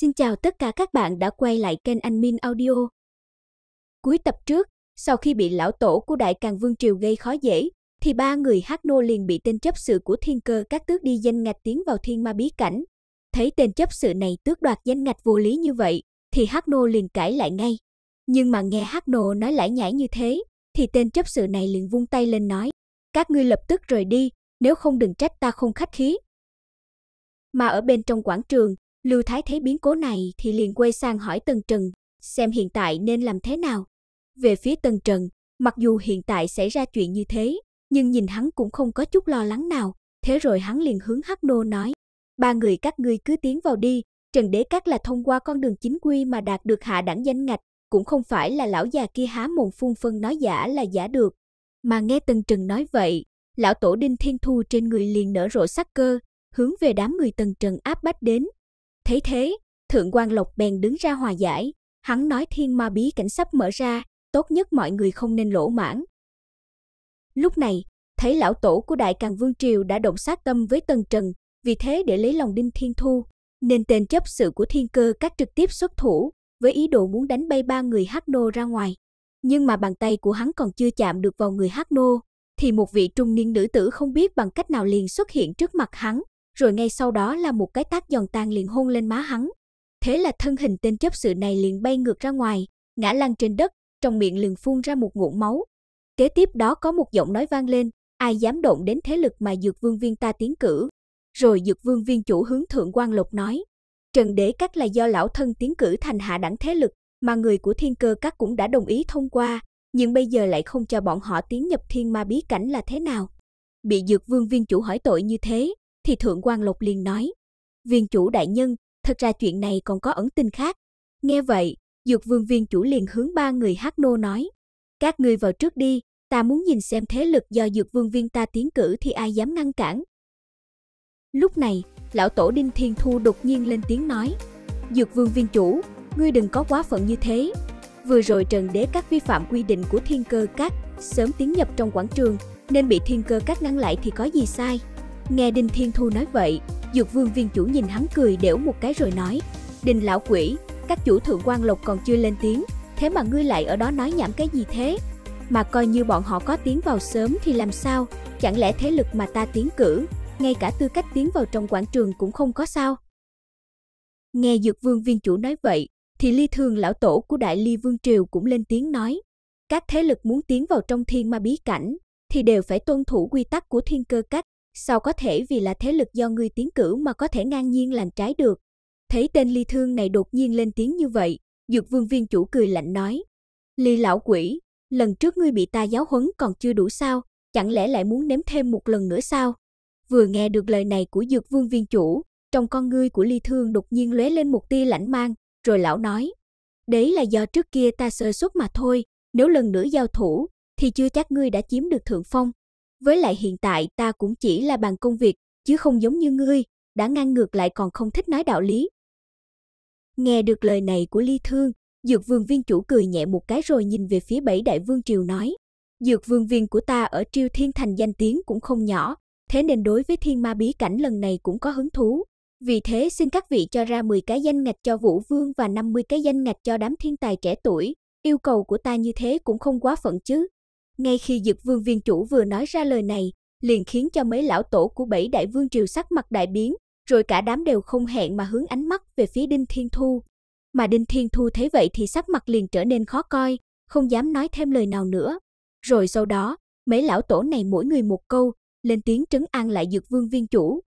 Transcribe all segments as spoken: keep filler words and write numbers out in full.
Xin chào tất cả các bạn đã quay lại kênh AnhMin Audio. Cuối tập trước, sau khi bị lão tổ của Đại Càn Vương Triều gây khó dễ, thì ba người Hắc Nô liền bị tên chấp sự của thiên cơ các tước đi danh ngạch tiến vào thiên ma bí cảnh. Thấy tên chấp sự này tước đoạt danh ngạch vô lý như vậy, thì Hắc Nô liền cãi lại ngay. Nhưng mà nghe Hắc Nô nói lải nhải như thế, thì tên chấp sự này liền vung tay lên nói, các ngươi lập tức rời đi, nếu không đừng trách ta không khách khí. Mà ở bên trong quảng trường, Lưu Thái thấy biến cố này thì liền quay sang hỏi Tần Trần, xem hiện tại nên làm thế nào. Về phía Tần Trần, mặc dù hiện tại xảy ra chuyện như thế, nhưng nhìn hắn cũng không có chút lo lắng nào, thế rồi hắn liền hướng Hắc Nô nói, ba người các ngươi cứ tiến vào đi, Trần Đế Các là thông qua con đường chính quy mà đạt được hạ đẳng danh ngạch, cũng không phải là lão già kia há mồm phun phân nói giả là giả được. Mà nghe Tần Trần nói vậy, lão tổ Đinh Thiên Thu trên người liền nở rộ sắc cơ, hướng về đám người Tần Trần áp bách đến. Thấy thế, Thượng Quan Lộc bèn đứng ra hòa giải, hắn nói thiên ma bí cảnh sắp mở ra, tốt nhất mọi người không nên lỗ mãng. Lúc này, thấy lão tổ của Đại Càn Vương Triều đã động sát tâm với Tần Trần, vì thế để lấy lòng Đinh Thiên Thu, nên tên chấp sự của thiên cơ các trực tiếp xuất thủ, với ý đồ muốn đánh bay ba người Hắc Nô ra ngoài. Nhưng mà bàn tay của hắn còn chưa chạm được vào người Hắc Nô, thì một vị trung niên nữ tử không biết bằng cách nào liền xuất hiện trước mặt hắn, rồi ngay sau đó là một cái tát giòn tan liền hôn lên má hắn. Thế là thân hình tên chấp sự này liền bay ngược ra ngoài, ngã lăn trên đất, trong miệng liền phun ra một ngụm máu. Kế tiếp đó có một giọng nói vang lên, ai dám động đến thế lực mà Dược Vương Viên ta tiến cử. Rồi Dược Vương Viên chủ hướng Thượng Quan Lộc nói, Trần Đế Các là do lão thân tiến cử thành hạ đẳng thế lực, mà người của thiên cơ các cũng đã đồng ý thông qua, nhưng bây giờ lại không cho bọn họ tiến nhập thiên ma bí cảnh là thế nào? Bị Dược Vương Viên chủ hỏi tội như thế, thì Thượng Quan Lộc liền nói, Viên chủ đại nhân, thật ra chuyện này còn có ẩn tin khác. Nghe vậy, Dược Vương Viên chủ liền hướng ba người Hắc Nô nói, các ngươi vào trước đi, ta muốn nhìn xem thế lực do Dược Vương Viên ta tiến cử thì ai dám ngăn cản. Lúc này, lão tổ Đinh Thiên Thu đột nhiên lên tiếng nói, Dược Vương Viên chủ, ngươi đừng có quá phận như thế. Vừa rồi Trần Đế Các vi phạm quy định của thiên cơ các, sớm tiến nhập trong quảng trường, nên bị thiên cơ các ngăn lại thì có gì sai. Nghe Đinh Thiên Thu nói vậy, Dược Vương Viên chủ nhìn hắn cười đểu một cái rồi nói, Đinh lão quỷ, các chủ Thượng Quan Lộc còn chưa lên tiếng, thế mà ngươi lại ở đó nói nhảm cái gì thế? Mà coi như bọn họ có tiến vào sớm thì làm sao? Chẳng lẽ thế lực mà ta tiến cử, ngay cả tư cách tiến vào trong quảng trường cũng không có sao? Nghe Dược Vương Viên chủ nói vậy, thì Ly Thương lão tổ của Đại Ly Vương Triều cũng lên tiếng nói, các thế lực muốn tiến vào trong thiên ma bí cảnh thì đều phải tuân thủ quy tắc của thiên cơ các, sao có thể vì là thế lực do ngươi tiến cử mà có thể ngang nhiên làm trái được. Thấy tên Ly Thương này đột nhiên lên tiếng như vậy, Dược Vương Viên chủ cười lạnh nói, Ly lão quỷ, lần trước ngươi bị ta giáo huấn còn chưa đủ sao, chẳng lẽ lại muốn nếm thêm một lần nữa sao? Vừa nghe được lời này của Dược Vương Viên chủ, trong con ngươi của Ly Thương đột nhiên lóe lên một tia lãnh mang, rồi lão nói, đấy là do trước kia ta sơ suất mà thôi, nếu lần nữa giao thủ thì chưa chắc ngươi đã chiếm được thượng phong. Với lại hiện tại ta cũng chỉ là bàn công việc, chứ không giống như ngươi, đã ngang ngược lại còn không thích nói đạo lý. Nghe được lời này của Ly Thương, Dược Vương Viên chủ cười nhẹ một cái rồi nhìn về phía bảy đại vương triều nói, Dược Vương Viên của ta ở Triều Thiên Thành danh tiếng cũng không nhỏ, thế nên đối với thiên ma bí cảnh lần này cũng có hứng thú. Vì thế xin các vị cho ra mười cái danh ngạch cho Vũ Vương và năm mươi cái danh ngạch cho đám thiên tài trẻ tuổi, yêu cầu của ta như thế cũng không quá phận chứ. Ngay khi Dược Vương Viên chủ vừa nói ra lời này, liền khiến cho mấy lão tổ của bảy đại vương triều sắc mặt đại biến, rồi cả đám đều không hẹn mà hướng ánh mắt về phía Đinh Thiên Thu. Mà Đinh Thiên Thu thấy vậy thì sắc mặt liền trở nên khó coi, không dám nói thêm lời nào nữa. Rồi sau đó, mấy lão tổ này mỗi người một câu, lên tiếng trấn an lại Dược Vương Viên chủ.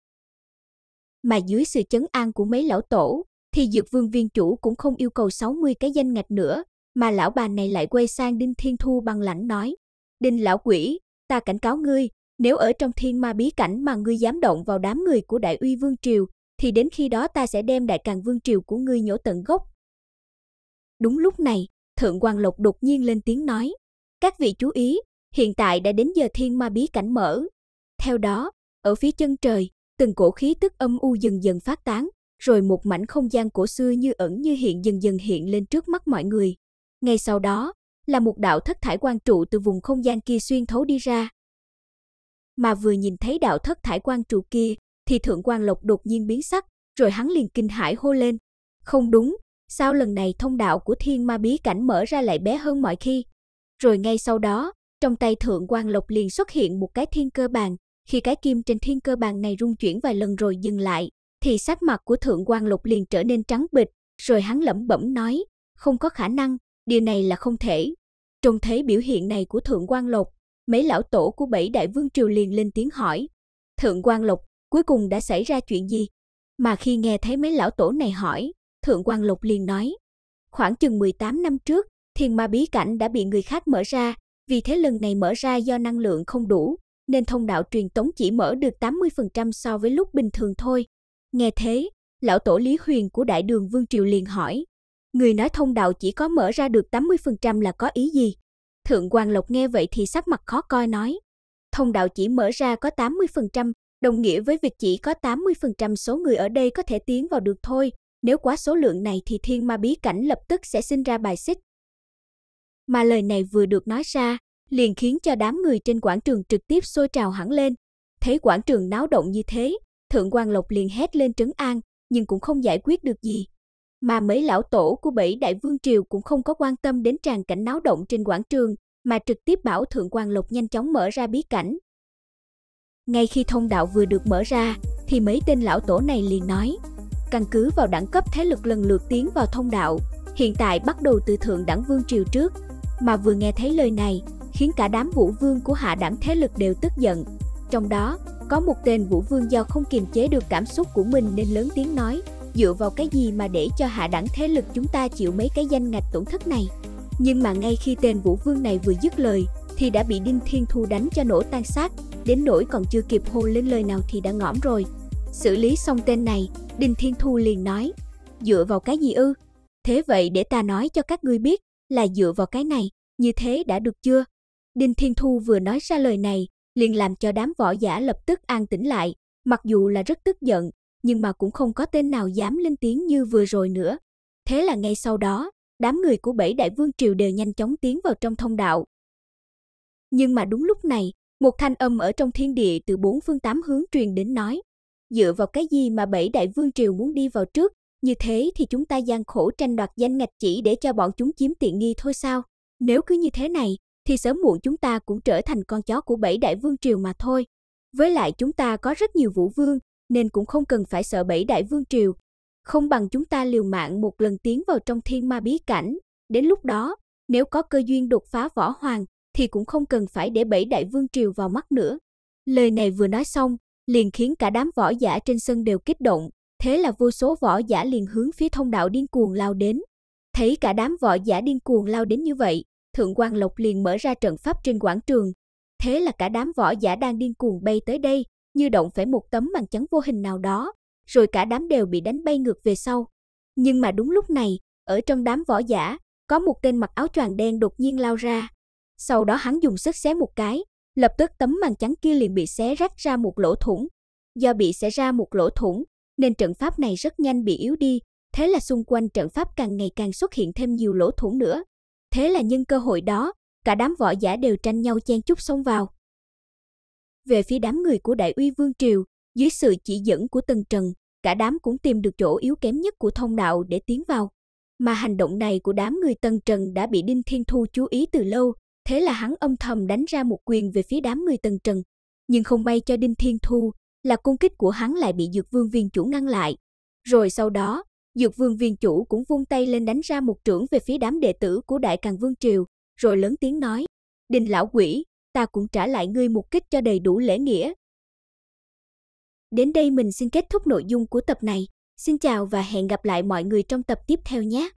Mà dưới sự trấn an của mấy lão tổ, thì Dược Vương Viên chủ cũng không yêu cầu sáu mươi cái danh ngạch nữa, mà lão bà này lại quay sang Đinh Thiên Thu bằng lãnh nói, Đinh lão quỷ, ta cảnh cáo ngươi, nếu ở trong thiên ma bí cảnh mà ngươi dám động vào đám người của Đại Uy Vương Triều, thì đến khi đó ta sẽ đem Đại Càn Vương Triều của ngươi nhổ tận gốc. Đúng lúc này, Thượng Quan Lộc đột nhiên lên tiếng nói, các vị chú ý, hiện tại đã đến giờ thiên ma bí cảnh mở. Theo đó, ở phía chân trời, từng cổ khí tức âm u dần dần phát tán, rồi một mảnh không gian cổ xưa như ẩn như hiện dần dần hiện lên trước mắt mọi người. Ngay sau đó, là một đạo thất thải quang trụ từ vùng không gian kia xuyên thấu đi ra. Mà vừa nhìn thấy đạo thất thải quang trụ kia, thì Thượng Quan Lộc đột nhiên biến sắc, rồi hắn liền kinh hãi hô lên. Không đúng, sao lần này thông đạo của thiên ma bí cảnh mở ra lại bé hơn mọi khi? Rồi ngay sau đó, trong tay Thượng Quan Lộc liền xuất hiện một cái thiên cơ bàn. Khi cái kim trên thiên cơ bàn này rung chuyển vài lần rồi dừng lại, thì sắc mặt của Thượng Quan Lộc liền trở nên trắng bệch, rồi hắn lẩm bẩm nói, không có khả năng, điều này là không thể. Trông thấy biểu hiện này của Thượng Quan Lộc, mấy lão tổ của bảy đại vương triều liền lên tiếng hỏi, Thượng Quan Lộc, cuối cùng đã xảy ra chuyện gì? Mà khi nghe thấy mấy lão tổ này hỏi, Thượng Quan Lộc liền nói, khoảng chừng mười tám năm trước, thiên ma bí cảnh đã bị người khác mở ra, vì thế lần này mở ra do năng lượng không đủ, nên thông đạo truyền tống chỉ mở được tám mươi phần trăm so với lúc bình thường thôi. Nghe thế, lão tổ Lý Huyền của Đại Đường Vương Triều liền hỏi, người nói thông đạo chỉ có mở ra được tám mươi phần trăm là có ý gì? Thượng Quan Lộc nghe vậy thì sắc mặt khó coi nói, thông đạo chỉ mở ra có tám mươi phần trăm, đồng nghĩa với việc chỉ có tám mươi phần trăm số người ở đây có thể tiến vào được thôi, nếu quá số lượng này thì thiên ma bí cảnh lập tức sẽ sinh ra bài xích. Mà lời này vừa được nói ra, liền khiến cho đám người trên quảng trường trực tiếp sôi trào hẳn lên. Thấy quảng trường náo động như thế, Thượng Quan Lộc liền hét lên trấn an, nhưng cũng không giải quyết được gì. Mà mấy lão tổ của bảy đại vương triều cũng không có quan tâm đến tràn cảnh náo động trên quảng trường, mà trực tiếp bảo Thượng Quan Lộc nhanh chóng mở ra bí cảnh. Ngay khi thông đạo vừa được mở ra, thì mấy tên lão tổ này liền nói, căn cứ vào đẳng cấp thế lực lần lượt tiến vào thông đạo, hiện tại bắt đầu từ thượng đẳng vương triều trước. Mà vừa nghe thấy lời này, khiến cả đám vũ vương của hạ đẳng thế lực đều tức giận. Trong đó, có một tên vũ vương do không kiềm chế được cảm xúc của mình nên lớn tiếng nói, dựa vào cái gì mà để cho hạ đẳng thế lực chúng ta chịu mấy cái danh ngạch tổn thất này. Nhưng mà ngay khi tên vũ vương này vừa dứt lời, thì đã bị Đinh Thiên Thu đánh cho nổ tan xác, đến nỗi còn chưa kịp hô lên lời nào thì đã ngõm rồi. Xử lý xong tên này, Đinh Thiên Thu liền nói, dựa vào cái gì ư? Thế vậy để ta nói cho các ngươi biết, là dựa vào cái này, như thế đã được chưa? Đinh Thiên Thu vừa nói ra lời này, liền làm cho đám võ giả lập tức an tĩnh lại, mặc dù là rất tức giận, nhưng mà cũng không có tên nào dám lên tiếng như vừa rồi nữa. Thế là ngay sau đó, đám người của bảy đại vương triều đều nhanh chóng tiến vào trong thông đạo. Nhưng mà đúng lúc này, một thanh âm ở trong thiên địa từ bốn phương tám hướng truyền đến nói, dựa vào cái gì mà bảy đại vương triều muốn đi vào trước, như thế thì chúng ta gian khổ tranh đoạt danh ngạch chỉ để cho bọn chúng chiếm tiện nghi thôi sao? Nếu cứ như thế này, thì sớm muộn chúng ta cũng trở thành con chó của bảy đại vương triều mà thôi. Với lại chúng ta có rất nhiều vũ vương, nên cũng không cần phải sợ bảy đại vương triều. Không bằng chúng ta liều mạng một lần tiến vào trong thiên ma bí cảnh. Đến lúc đó, nếu có cơ duyên đột phá võ hoàng, thì cũng không cần phải để bảy đại vương triều vào mắt nữa. Lời này vừa nói xong, liền khiến cả đám võ giả trên sân đều kích động. Thế là vô số võ giả liền hướng phía thông đạo điên cuồng lao đến. Thấy cả đám võ giả điên cuồng lao đến như vậy, Thượng Quan Lộc liền mở ra trận pháp trên quảng trường. Thế là cả đám võ giả đang điên cuồng bay tới đây, như động phải một tấm màn chắn vô hình nào đó, rồi cả đám đều bị đánh bay ngược về sau. Nhưng mà đúng lúc này, ở trong đám võ giả, có một tên mặc áo choàng đen đột nhiên lao ra. Sau đó hắn dùng sức xé một cái, lập tức tấm màn chắn kia liền bị xé rách ra một lỗ thủng. Do bị xé ra một lỗ thủng, nên trận pháp này rất nhanh bị yếu đi, thế là xung quanh trận pháp càng ngày càng xuất hiện thêm nhiều lỗ thủng nữa. Thế là nhân cơ hội đó, cả đám võ giả đều tranh nhau chen chúc xông vào. Về phía đám người của Đại Uy Vương Triều, dưới sự chỉ dẫn của Tần Trần, cả đám cũng tìm được chỗ yếu kém nhất của thông đạo để tiến vào. Mà hành động này của đám người Tần Trần đã bị Đinh Thiên Thu chú ý từ lâu, thế là hắn âm thầm đánh ra một quyền về phía đám người Tần Trần. Nhưng không may cho Đinh Thiên Thu là công kích của hắn lại bị Dược Vương Viên Chủ ngăn lại. Rồi sau đó, Dược Vương Viên Chủ cũng vung tay lên đánh ra một chưởng về phía đám đệ tử của Đại Càn Vương Triều, rồi lớn tiếng nói, Đinh lão quỷ, ta cũng trả lại ngươi một kích cho đầy đủ lễ nghĩa. Đến đây mình xin kết thúc nội dung của tập này. Xin chào và hẹn gặp lại mọi người trong tập tiếp theo nhé.